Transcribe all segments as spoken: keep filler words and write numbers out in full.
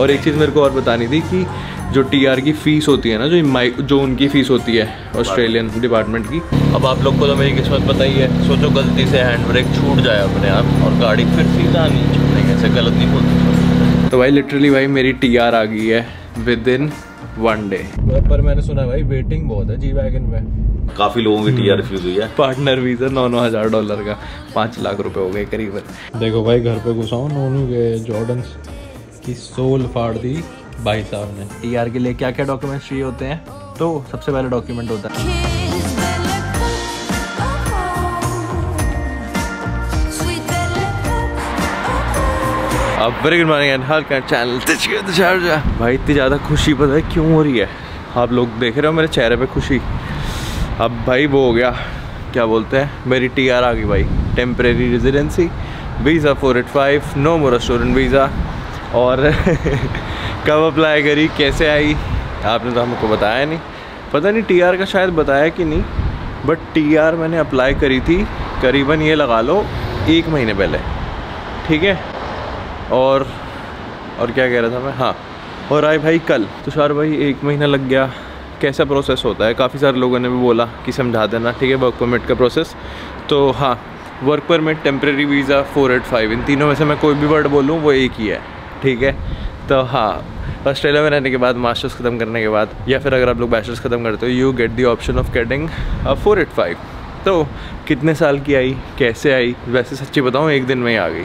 और एक चीज़ मेरे को और बतानी थी कि जो टीआर की फ़ीस होती है ना, जो माइक जो उनकी फ़ीस होती है ऑस्ट्रेलियन डिपार्टमेंट की, अब आप लोग को तो मेरी किस्मत पता ही है। सोचो गलती से हैंड ब्रेक छूट जाए अपने आप और गाड़ी फिर सीधा नहीं छूटने, कैसे गलत नहीं बोलती। तो भाई लिटरली भाई मेरी टीआर आ गई है विद इन वन डे। पर मैंने सुना भाई वेटिंग बहुत है जी वैगन में, काफ़ी लोगों की टीआर रिफ्यूज हुई है। पार्टनर वीज़ा नौ नौ हज़ार डॉलर का, पाँच लाख रुपए हो गए करीबन। देखो भाई घर पे घुसा हूँ, नोनू के जॉर्डन्स की सोल फाड़ दी भाई साहब ने। टीआर के लिए क्या क्या डॉक्यूमेंट्स चाहिए होते हैं? तो सबसे पहले डॉक्यूमेंट होता है अब वेरी गुड मॉर्निंग हर का चैनल तुषार बरेजा। भाई इतनी ज़्यादा खुशी पता है क्यों हो रही है? आप लोग देख रहे हो मेरे चेहरे पे खुशी। अब भाई वो हो गया, क्या बोलते हैं, मेरी टीआर आ गई भाई, temporary residency visa four eight five, no more student visa. और कब अप्लाई करी, कैसे आई, आपने तो हमको बताया नहीं, पता नहीं टीआर का शायद बताया कि नहीं, बट टीआर मैंने अप्लाई करी थी करीबन ये लगा लो एक महीने पहले, ठीक है। और और क्या कह रहा था मैं, हाँ, और आए भाई कल। तुषार भाई एक महीना लग गया, कैसा प्रोसेस होता है? काफ़ी सारे लोगों ने भी बोला कि समझा देना, ठीक है, वर्क परमिट का प्रोसेस। तो हाँ, work permit, temporary visa, four eight five, इन तीनों में से मैं कोई भी वर्ड बोलूँ वो एक ही है, ठीक है। तो हाँ, ऑस्ट्रेलिया में रहने के बाद, मास्टर्स ख़त्म करने के बाद, या फिर अगर आप लोग बैचलर्स ख़त्म करते हो, you get the option of getting four eight five. तो कितने साल की आई, कैसे आई, वैसे सच्ची बताऊँ एक दिन में ही आ गई,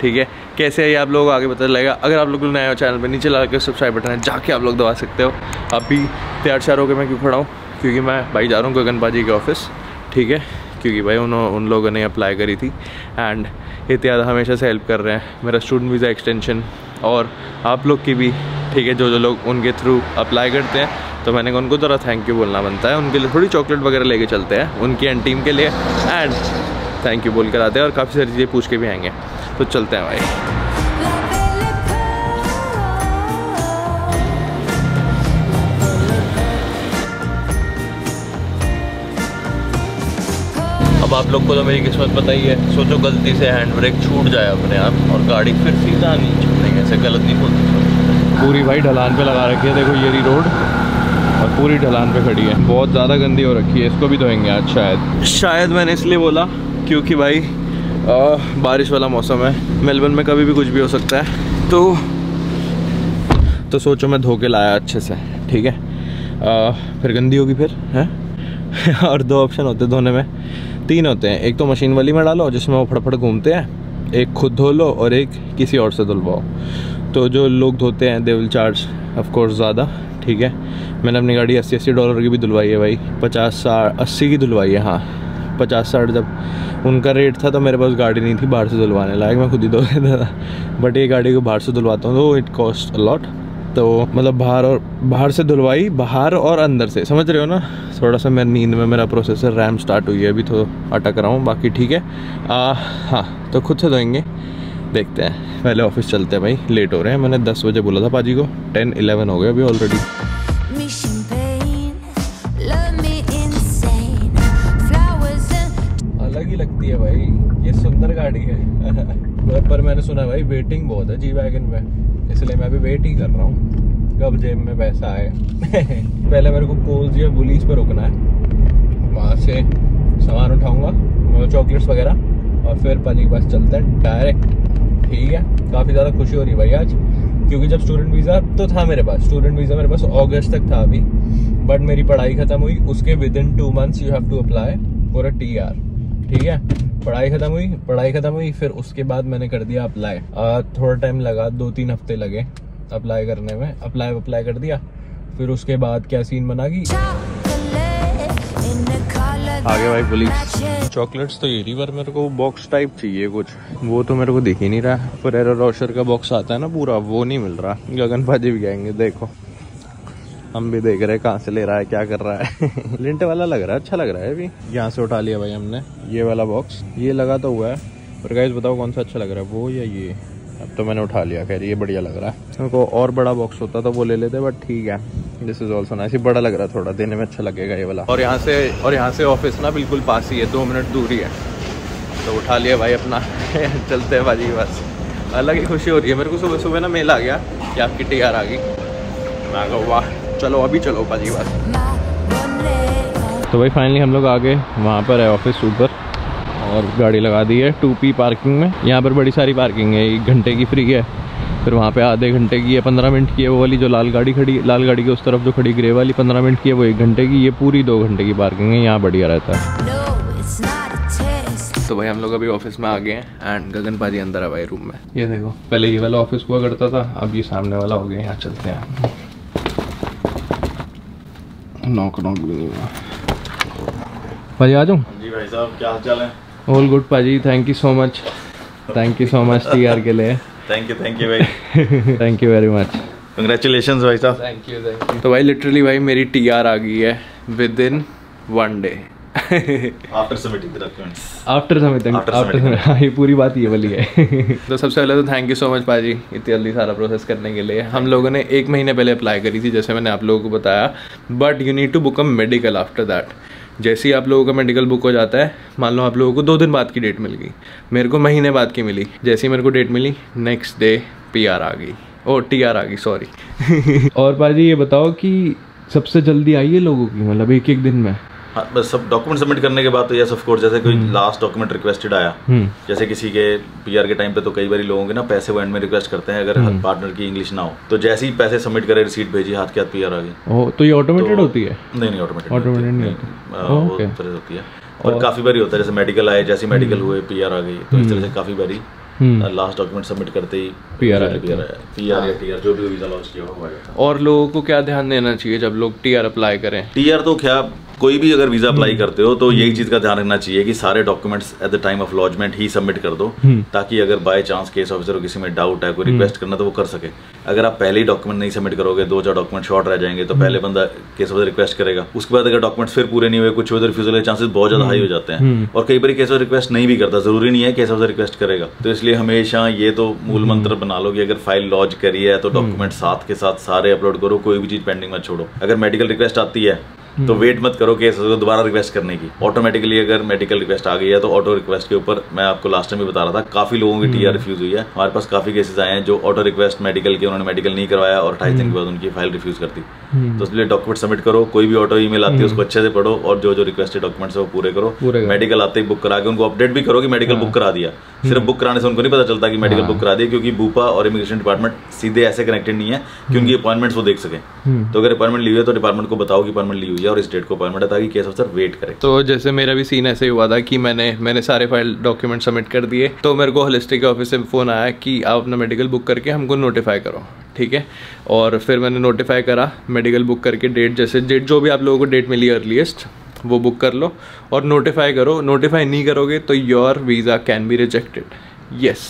ठीक है। कैसे है ये आप लोगों को आगे पता लगेगा। अगर आप लोग नए हो चैनल पे, नीचे लाल के सब्सक्राइब बटन है, जाके आप लोग दबा सकते हो। अभी तैयार श्यार होकर मैं क्यों खड़ा हूँ, क्योंकि मैं भाई जा रहा हूँ गगन पाजी के ऑफिस, ठीक है, क्योंकि भाई उन्हों उन लोगों ने अप्लाई करी थी एंड इत्यादि हमेशा से हेल्प कर रहे हैं, मेरा स्टूडेंट वीज़ा एक्सटेंशन और आप लोग की भी, ठीक है। जो जो लोग उनके थ्रू अप्लाई करते हैं तो मैंने उनको थोड़ा थैंक यू बोलना बनता है, उनके लिए थोड़ी चॉकलेट वगैरह लेके चलते हैं उनकी एंड टीम के लिए, एंड थैंक यू बोल कर आते हैं और काफ़ी सारी चीज़ें पूछ के भी आएंगे। तो चलते हैं भाई। अब आप लोग को तो मेरी किस्मत पता ही है। सोचो गलती से हैंड ब्रेक छूट जाए अपने आप और गाड़ी फिर सीधा नहीं छूटने, कैसे गलत नहीं बोलती। पूरी भाई ढलान पे लगा रखी है, देखो येरी रोड, और पूरी ढलान पे खड़ी है, बहुत ज़्यादा गंदी हो रखी है, इसको भी धोएंगे आज शायद। शायद मैंने इसलिए बोला क्योंकि भाई आ, बारिश वाला मौसम है, मेलबर्न में कभी भी कुछ भी हो सकता है। तो तो सोचो मैं धो के लाया अच्छे से, ठीक है, आ, फिर गंदी होगी फिर है। और दो ऑप्शन होते हैं धोने में, तीन होते हैं, एक तो मशीन वाली में डालो जिसमें वो फटफट घूमते हैं, एक खुद धो लो और एक किसी और से धुलवाओ। तो जो लोग धोते हैं दे विल चार्ज ऑफकोर्स ज़्यादा, ठीक है। मैंने अपनी गाड़ी अस्सी अस्सी डॉलर की भी धुलवाई है भाई, पचास साठ अस्सी की धुलवाई है, हाँ पचास साठ जब उनका रेट था तो मेरे पास गाड़ी नहीं थी बाहर से धुलवाने लायक, मैं खुद ही धो लेता था, बट ये गाड़ी को बाहर से धुलवाता हूँ तो इट कॉस्ट अ लॉट। तो मतलब बाहर और बाहर से धुलवाई, बाहर और अंदर से, समझ रहे हो ना। थोड़ा सा मेरी नींद में मेरा प्रोसेसर रैम स्टार्ट हुई है अभी, तो अटक रहा हूँ, बाकी ठीक है। आ, हाँ तो खुद से धोएंगे, देखते हैं, पहले ऑफिस चलते हैं भाई, लेट हो रहे हैं। मैंने दस बजे बोला था पाजी को, टेन इलेवन हो गए अभी ऑलरेडी। अलग ही लगती है भाई, ये सुंदर गाड़ी है। पर मैंने सुना भाई वेटिंग बहुत है जी वैगन में, इसलिए मैं अभी वेट ही कर रहा हूँ कब जेब में पैसा आए। पहले मेरे को कोल्स या बुलीस पर रुकना है, वहाँ से सामान उठाऊँगा मैं, चॉकलेट्स वगैरह, और फिर पाजी के पास चलते हैं डायरेक्ट, ठीक है। काफ़ी ज़्यादा खुशी हो रही है भाई आज, क्योंकि जब स्टूडेंट वीज़ा तो था मेरे पास, स्टूडेंट वीज़ा मेरे पास अगस्त तक था अभी, बट मेरी पढ़ाई ख़त्म हुई, उसके within two months you have to apply for a T R, ठीक है। पढ़ाई खत्म हुई पढ़ाई खत्म हुई फिर उसके बाद मैंने कर दिया अप्लाई। थोड़ा टाइम लगा, दो तीन हफ्ते लगे अप्लाई करने में, अप्लाई अप्लाई कर दिया। फिर उसके बाद क्या सीन बना गई आगे भाई पुलिस। चॉकलेट्स तो ये रही, पर मेरे को बॉक्स टाइप चाहिए कुछ, वो तो मेरे को दिख ही नहीं रहा। फरेरो रोशर का बॉक्स आता है ना पूरा, वो नहीं मिल रहा। गगन भाजी भी जाएंगे, देखो हम भी देख रहे हैं कहाँ से ले रहा है, क्या कर रहा है। लिंट वाला लग रहा है, अच्छा लग रहा है। अभी यहाँ से उठा लिया भाई हमने ये वाला बॉक्स, ये लगा तो हुआ है, पर गाइस बताओ कौन सा अच्छा लग रहा है, वो या ये? अब तो मैंने उठा लिया, खैर ये बढ़िया लग रहा है। उनको और बड़ा बॉक्स होता तो वो ले लेते, बट ठीक है, दिस इज ऑल्सो नाइस। बड़ा लग रहा है, थोड़ा देने में अच्छा लगेगा ये वाला। और यहाँ से और यहाँ से ऑफिस ना बिल्कुल पास ही है, दो मिनट दूरी है। तो उठा लिया भाई अपना, चलते हैं भाजी के पास। अलग ही खुशी हो रही है मेरे को, सुबह सुबह ना मेल आ गया कि आपकी टीआर आ गई। मैं कहा वाह, चलो अभी चलो पाजी बस। तो भाई फाइनली हम लोग आ गए, वहाँ पर है ऑफिस ऊपर, और गाड़ी लगा दी है टू पी पार्किंग में। यहाँ पर बड़ी सारी पार्किंग है, एक घंटे की फ्री है, फिर वहाँ पे आधे घंटे की है, पंद्रह मिनट की है। वो वाली जो लाल गाड़ी खड़ी, लाल गाड़ी के उस तरफ जो खड़ी ग्रे वाली, पंद्रह मिनट की है, वो एक घंटे की। ये पूरी दो घंटे की पार्किंग है, यहाँ बढ़िया रहता है। तो भाई हम लोग अभी ऑफिस में आ गए हैं एंड गगन पाजी अंदर है भाई रूम में। ये देखो, पहले ये वाला ऑफिस हुआ करता था, अब ये सामने वाला हो गया। यहाँ चलते हैं, नॉक नॉक भी नहीं हुआ। भाई आ जाऊँ? जी भाई साहब, क्या हाल चाल है? ऑल गुड पाजी, thank you so much, thank you so much TR के लिए। थैंक यू थैंक यू भाई, thank you very much, congratulations भाई साहब। Thank you thank you. तो भाई लिटरली भाई मेरी टीआर आ गई है within one day. After submitting the documents, after submitting, after submitting, ये पूरी बात ये वाली है। तो सबसे पहले तो थैंक यू सो मच पाजी इतनी जल्दी सारा प्रोसेस करने के लिए। हम लोगों ने एक महीने पहले अप्लाई करी थी, जैसे मैंने आप लोगों को बताया, but you need to book a medical after that. जैसे ही आप लोगों का मेडिकल बुक हो जाता है, मान लो आप लोगों को दो दिन बाद की डेट मिल गई, मेरे को महीने बाद की मिली। जैसे ही मेरे को डेट मिली, नेक्स्ट डे पी आर आ गई, ओ टी आर आ गई, सॉरी। और पाजी ये बताओ कि सबसे जल्दी आई है लोगों की, मतलब एक एक दिन में? हाँ, बस सब डॉक्यूमेंट सबमिट करने के बाद तो यस ऑफ कोर्स, जैसे कोई लास्ट डॉक्यूमेंट रिक्वेस्टेड आया, जैसे किसी के पीआर के टाइम पे तो कई बार लोगों के ना पैसे वो एंड में रिक्वेस्ट करते हैं, अगर पार्टनर की इंग्लिश ना हो, तो जैसे ही पैसे सबमिट करे, रिसीट भेजी, हाथ के हाथ पीआर आ गई। ओ, तो ये ऑटोमेटेड तो होती है? नहीं नहीं, ऑटोमेटेड ऑटोमेटेड नहीं होती, वो तरह होती है। और काफी बार होता है, जैसे मेडिकल आए, जैसे मेडिकल हुए पीआर आ गई, तो इस तरह से काफी बारी लास्ट डॉक्यूमेंट सबमिट करते ही पीआर पीआर पीआर या टीआर जो भी वीजा लॉन्च किया हुआ है। और लोगों को क्या ध्यान देना चाहिए जब लोग टीआर अप्लाई करें? टीआर तो क्या, कोई भी अगर वीज़ा अप्लाई करते हो तो यही चीज़ का ध्यान रखना चाहिए कि सारे documents at the time of लॉन्चमेंट ही सबमिट कर दो, ताकि अगर बाय चांस केस ऑफिसर को किसी में डाउट है, कोई रिक्वेस्ट करना, तो वो कर सके। अगर आप पहले ही डॉक्यूमेंट नहीं सबमिट करोगे, दो चार डॉक्यूमेंट शॉर्ट रह जाएंगे, तो पहले बंदा केस ऑफिसर रिक्वेस्ट करेगा, उसके बाद अगर डॉक्यूमेंट्स फिर पूरे नहीं हुए, कुछ उधर रिफ्यूजल के चांसेस बहुत ज़्यादा हाई हो जाते हैं। और कई बार केस ऑफिसर रिक्वेस्ट नहीं भी करता, जरूरी नहीं है केस ऑफिसर रिक्वेस्ट करेगा। तो इसलिए हमेशा ये तो मूल मंत्र बना लो कि अगर फाइल लॉन्च करी है तो डॉक्यूमेंट साथ के साथ सारे अपलोड करो, कोई भी चीज़ पेंडिंग मत छोड़ो। अगर मेडिकल रिक्वेस्ट आती है तो वेट मत करो केस को दोबारा रिक्वेस्ट करने की, ऑटोमेटिकली अगर मेडिकल रिक्वेस्ट आ गई है तो ऑटो रिक्वेस्ट के ऊपर, मैं आपको लास्ट टाइम भी बता रहा था, काफी लोगों की टीआर रिफ्यूज हुई है। हमारे पास काफी केसेस आए हैं जो ऑटो रिक्वेस्ट मेडिकल के, उन्होंने मेडिकल नहीं करवाया और अट्ठाईस दिन के बाद उनकी फाइल रिफ्यूज करती। तो इसलिए डॉक्यूमेंट सबमिट करो, कोई भी ऑटो ई मेल आती है उसको अच्छे से पढ़ो, और जो जो रिक्वेस्टेड डॉक्यूमेंट्स है वो पूरे करो। मेडिकल आते ही बुक करा के उनको अपडेट भी करो कि मेडिकल बुक करा दिया। सिर्फ बुक कराने से उनको नहीं पता चलता कि मेडिकल बुक करा दिया, क्योंकि बूपा और इमिग्रेशन डिपार्टमेंट सीधे ऐसे कनेक्टेड नहीं है कि उनकी अपॉइंटमेंट्स वो देख सके। तो अगर अपॉइंटमेंट ली हुई है तो डिपार्टमेंट को बताओ कि अपॉइंटमेंट ली हुई है और इस डेट को अपॉइंटमेंट है, ताकि केस ऑफिसर वेट करे। तो जैसे मेरा भी सीन ऐसे हुआ था कि मैंने मैंने सारे फाइल डॉक्यूमेंट सबमिट कर दिए, तो मेरे को होलिस्टिक के ऑफिस से फ़ोन आया कि आप अपना मेडिकल बुक करके हमको नोटिफाई करो, ठीक है। और फिर मैंने नोटिफाई करा, मेडिकल बुक करके डेट, जैसे डेट जो भी आप लोगों को डेट मिली अर्लीस्ट, वो बुक कर लो और नोटिफाई करो। नोटिफाई नहीं करोगे तो your visa can be rejected. Yes,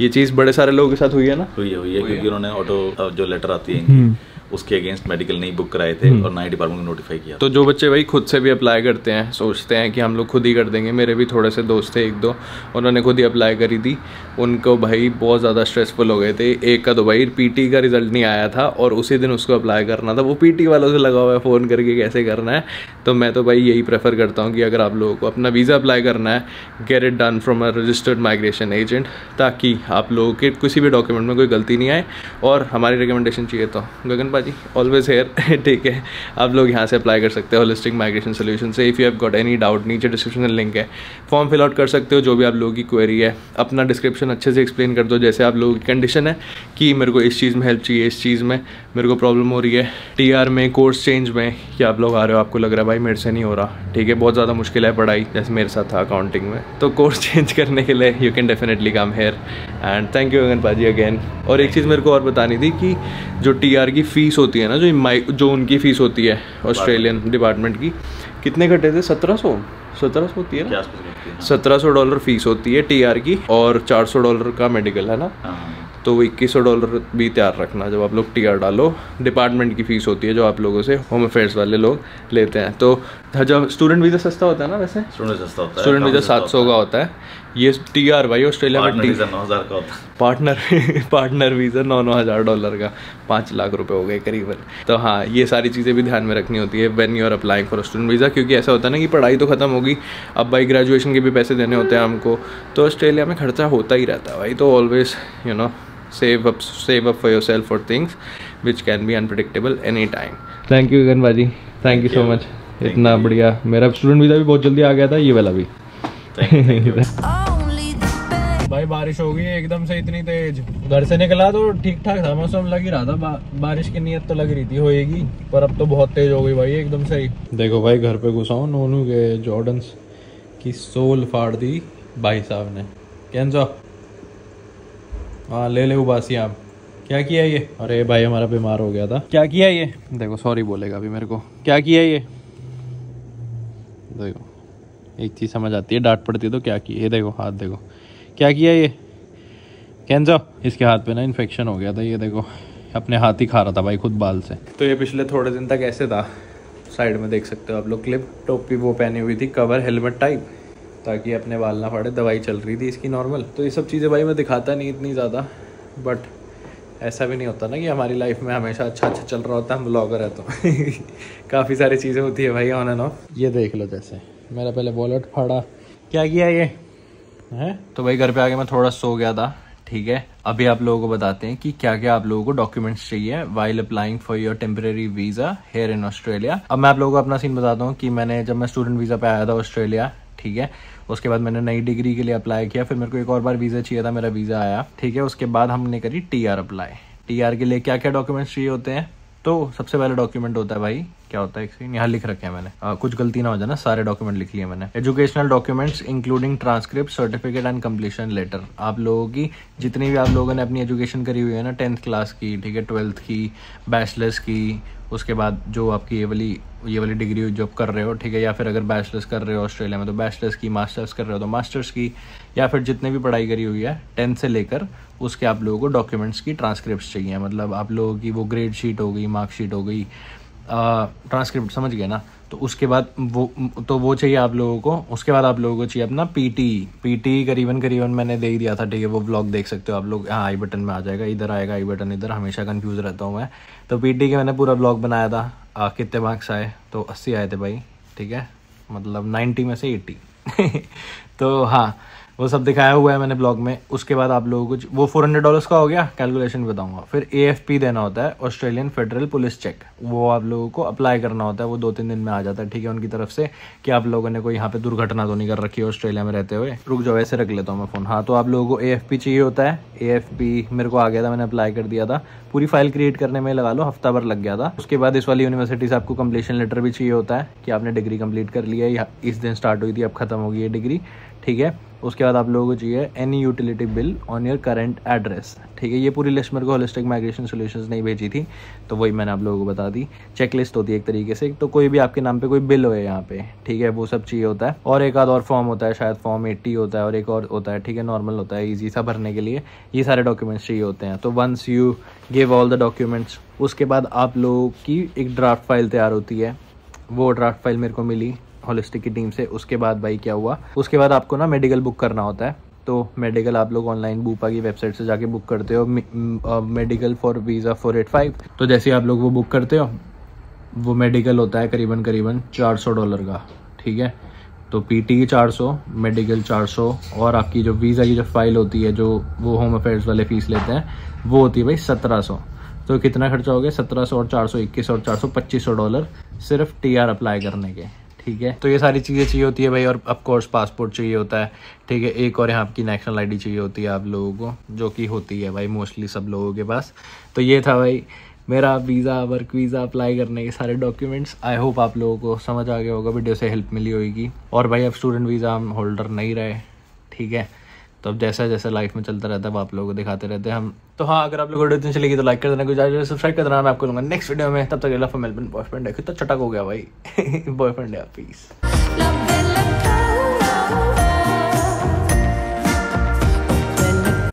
ये चीज़ बड़े सारे लोगों के साथ हुई है ना? हुई है, हुई है, क्योंकि उन्होंने ऑटो जो लेटर आती है उसके अगेंस्ट मेडिकल नहीं बुक कराए थे और ना ही डिपार्टमेंट को नोटिफाई किया। तो जो बच्चे भाई खुद से भी अप्लाई करते हैं, सोचते हैं कि हम लोग खुद ही कर देंगे, मेरे भी थोड़े से दोस्त थे एक दो, उन्होंने खुद ही अप्लाई करी थी, उनको भाई बहुत ज़्यादा स्ट्रेसफुल हो गए थे। एक का तो भाई पीटी का रिजल्ट नहीं आया था और उसी दिन उसको अप्लाई करना था, वो पीटी वालों से लगा हुआ है फ़ोन करके कैसे करना है। तो मैं तो भाई यही प्रेफर करता हूँ कि अगर आप लोगों को अपना वीज़ा अप्लाई करना है, get it done from a registered migration agent, ताकि आप लोगों के किसी भी डॉक्यूमेंट में कोई गलती नहीं आए। और हमारी रिकमेंडेशन चाहिए तो गगन पाजी ऑलवेज हेयर, ठीक है। आप लोग यहाँ से अप्लाई कर सकते हो होलिस्टिक माइग्रेशन सोल्यूशन से। If you have got any doubt, नीचे डिस्क्रिप्शन लिंक है, फॉर्म फिल आउट कर सकते हो, जो भी आप लोगों की क्वेरी है। अपना डिस्क्रिप्शन अच्छे से एक्सप्लेन कर दो, जैसे आप लोगों की कंडीशन है कि मेरे को इस चीज़ में हेल्प चाहिए, इस चीज़ में मेरे को प्रॉब्लम हो रही है, टी आर में, कोर्स चेंज में, कि आप लोग आ रहे हो, आपको लग रहा है भाई मेरे से नहीं हो रहा, ठीक है, बहुत ज़्यादा मुश्किल है पढ़ाई, जैसे मेरे साथ था अकाउंटिंग में। तो कोर्स चेंज करने के लिए you can definitely come here and thank you Gagan पाजी अगेन। और एक चीज़ मेरे को और बतानी थी कि जो टी आर की फ़ीस होती है ना, जो माइ जो उनकी फ़ीस होती है ऑस्ट्रेलियन डिपार्टमेंट की, कितने कटे थे? सत्रह सौ सत्रह सौ होती है ना, सत्रह सौ डॉलर फ़ीस होती है टी आर की, और चार सौ डॉलर का मेडिकल है ना, तो इक्कीस सौ डॉलर भी तैयार रखना जब आप लोग टी आर डालो। डिपार्टमेंट की फ़ीस होती है जो आप लोगों से होम अफेयर्स वाले लोग लेते हैं। तो जब स्टूडेंट वीज़ा सस्ता होता है ना, वैसे स्टूडेंट सस्ता होता है, स्टूडेंट वीज़ा सात सौ का होता है, ये टी आर भाई ऑस्ट्रेलिया में वीज़ा नौ हज़ार का होता है, पार्टनर पार्टनर वीज़ा नौ नौ हज़ार डॉलर का, पाँच लाख रुपए हो गए करीबन। तो हाँ, ये सारी चीज़ें भी ध्यान में रखनी होती है when you are applying for student visa, क्योंकि ऐसा होता है ना कि पढ़ाई तो खत्म होगी, अब भाई ग्रेजुएशन के भी पैसे देने होते हैं हमको, तो ऑस्ट्रेलिया में खर्चा होता ही रहता है भाई। तो always you know save up save up for yourself for things which can be unpredictable anytime. Thank you Gagan bhaji, thank you so much. इतना बढ़िया, मेरा स्टूडेंट वीजा भी बहुत जल्दी आ गया था, ये वाला भी. भाई बारिश हो गई एकदम से इतनी तेज, घर से निकला तो ठीक ठाक था मौसम, लग ही रहा था बा, बारिश की नियत तो लग रही थी होएगी, पर अब तो बहुत तेज हो गई भाई एकदम से ही. देखो भाई घर पे घुसा हूं, नोनू के जॉर्डन्स की सोल फाड़ दी भाई साहब ने. कैंसो हाँ ले ले उबासी आप, क्या किया ये? अरे भाई हमारा बीमार हो गया था. क्या किया ये? देखो सॉरी बोलेगा अभी मेरे को. क्या किया ये? देखो एक चीज समझ आती है, डांट पड़ती है तो क्या किया. ये देखो हाथ, देखो क्या किया ये कैंजो. इसके हाथ पे ना इन्फेक्शन हो गया था, ये देखो अपने हाथ ही खा रहा था भाई खुद बाल से. तो ये पिछले थोड़े दिन तक ऐसे था, साइड में देख सकते हो आप लोग क्लिप. टोपी वो पहनी हुई थी, कवर हेलमेट टाइप, ताकि अपने बाल ना फटे. दवाई चल रही थी इसकी नॉर्मल. तो ये सब चीज़ें भाई मैं दिखाता नहीं इतनी ज़्यादा, बट ऐसा भी नहीं होता ना कि हमारी लाइफ में हमेशा अच्छा अच्छा चल रहा होता, हम ब्लॉगर है तो काफ़ी सारी चीज़ें होती है भाई ऑन एंड ऑफ. ये देख लो जैसे मेरा पहले वॉलेट फाड़ा. क्या किया ये है? तो भाई घर पे आके मैं थोड़ा सो गया था, ठीक है. अभी आप लोगों को बताते हैं कि क्या क्या आप लोगों को डॉक्यूमेंट्स चाहिए while applying for your temporary visa here in Australia. अब मैं आप लोगों को अपना सीन बताता हूँ कि मैंने जब मैं स्टूडेंट वीजा पे आया था ऑस्ट्रेलिया, ठीक है, उसके बाद मैंने नई डिग्री के लिए अप्लाई किया, फिर मेरे को एक और बार वीज़ा चाहिए था, मेरा वीज़ा आया, ठीक है. उसके बाद हमने करी T R apply. T R के लिए क्या क्या डॉक्यूमेंट्स चाहिए होते हैं? तो सबसे पहला डॉक्यूमेंट होता है भाई, क्या होता है, एक सीन यहाँ लिख रखे हैं मैंने, आ, कुछ गलती ना हो जाए ना, सारे डॉक्यूमेंट लिख लिए मैंने. Educational documents including transcript certificate and completion letter. आप लोगों की जितनी भी आप लोगों ने अपनी एजुकेशन करी हुई है ना, टेंथ क्लास की, ठीक है, ट्वेल्थ की, बैचलर्स की, उसके बाद जो आपकी ये वाली ये वाली डिग्री जो आप कर रहे हो, ठीक है, या फिर अगर बैचलर्स कर रहे हो ऑस्ट्रेलिया में तो बैचलर्स की, मास्टर्स कर रहे हो तो मास्टर्स की, या फिर जितने भी पढ़ाई करी हुई है टेंथ से लेकर, उसके आप लोगों को डॉक्यूमेंट्स की ट्रांसक्रिप्ट्स चाहिए. मतलब आप लोगों की वो ग्रेड शीट हो गई, मार्कशीट हो गई, ट्रांसक्रिप्ट समझ गए ना. तो उसके बाद वो तो वो चाहिए आप लोगों को. उसके बाद आप लोगों को चाहिए अपना पीटी. पीटी करीबन करीबन मैंने दे दिया था, ठीक है, वो ब्लॉग देख सकते हो आप लोग. हाँ आई बटन में आ जाएगा, इधर आएगा आई बटन, इधर हमेशा कंफ्यूज रहता हूँ मैं. तो पीटी के मैंने पूरा ब्लॉग बनाया था. आ, कितने मार्क्स आए? तो अस्सी आए थे भाई, ठीक है, मतलब नाइन्टी में से एट्टी तो हाँ वो सब दिखाया हुआ है मैंने ब्लॉग में. उसके बाद आप लोगों को वो फोर हंड्रेड डॉलर्स का हो गया, कैलकुलेशन बताऊंगा. फिर एएफपी देना होता है, ऑस्ट्रेलियन फेडरल पुलिस चेक, वो आप लोगों को अप्लाई करना होता है, वो दो तीन दिन में आ जाता है, ठीक है, उनकी तरफ से कि आप लोगों ने कोई यहाँ पे दुर्घटना तो नहीं कर रखी है ऑस्ट्रेलिया में रहते हुए. रुक जाओ ऐसे रख लेता हूँ मैं फ़ोन. हाँ तो आप लोगों को एएफपी चाहिए होता है. एएफपी मेरे को आ गया था, मैंने अप्लाई कर दिया था. पूरी फाइल क्रिएट करने में लगा लो हफ्ता भर लग गया था. उसके बाद इस वाली यूनिवर्सिटी से आपको कंप्लीशन लेटर भी चाहिए होता है कि आपने डिग्री कंप्लीट कर ली है, या इस दिन स्टार्ट हुई थी अब खत्म होगी ये डिग्री, ठीक है. उसके बाद आप लोगों को चाहिए any utility bill on your current address, ठीक है. ये पूरी लिस्ट मेरे को होलिस्टिक माइग्रेशन सॉल्यूशंस ने भेजी थी, तो वही मैंने आप लोगों को बता दी. चेक लिस्ट होती है एक तरीके से, तो कोई भी आपके नाम पे कोई बिल होए यहाँ पे, ठीक है, वो सब चाहिए होता है. और एक आध और फॉर्म होता है, शायद फॉर्म एट्टी होता है, और एक और होता है, ठीक है, नॉर्मल होता है ईजी सा भरने के लिए. ये सारे डॉक्यूमेंट्स चाहिए होते हैं. तो once you give all the documents, उसके बाद आप लोगों की एक ड्राफ्ट फाइल तैयार होती है. वो ड्राफ्ट फाइल मेरे को मिली होलिस्टिक की टीम से. उसके बाद भाई क्या हुआ, उसके बाद आपको ना मेडिकल बुक करना होता है. तो मेडिकल आप लोग ऑनलाइन बूपा की वेबसाइट से जाके बुक करते हो, medical for visa four eight five. तो जैसे आप लोग वो बुक करते हो, वो मेडिकल होता है करीबन करीबन चार सौ डॉलर का, ठीक है. तो पीटी की चार सौ, मेडिकल चार सौ, और आपकी जो वीज़ा की जो फाइल होती है जो वो होम अफेयर्स वाले फीस लेते हैं, वो होती है भाई सत्रह सौ. तो कितना खर्चा हो गया? सत्रह सौ और चार सौ इक्कीस और चार सौ पच्चीस सौ डॉलर सिर्फ टी आर अप्लाई करने के, ठीक है. तो ये सारी चीज़ें चाहिए होती है भाई. और ऑफकोर्स पासपोर्ट चाहिए होता है, ठीक है. एक और यहाँ आपकी नेशनल आईडी चाहिए होती है आप लोगों को, जो कि होती है भाई मोस्टली सब लोगों के पास. तो ये था भाई मेरा वीज़ा वर्क वीज़ा अप्लाई करने के सारे डॉक्यूमेंट्स. आई होप आप लोगों को समझ आ गया होगा, वीडियो से हेल्प मिली होगी. और भाई अब स्टूडेंट वीज़ा हम होल्डर नहीं रहे, ठीक है. तो अब जैसा जैसा लाइफ में चलता रहता है वो आप लोगों को दिखाते रहते हैं हम. तो हाँ, अगर आप लोगों को वीडियो अच्छी चलेगी तो लाइक कर देना, कुछ जाए सब्सक्राइब कर देना. मैं आपको लूँगा नेक्स्ट वीडियो में. तब तक ये लव मेलबर्न बॉयफ्रेंड है, कितना चटक हो गया भाई बॉयफ्रेंड है. पीस.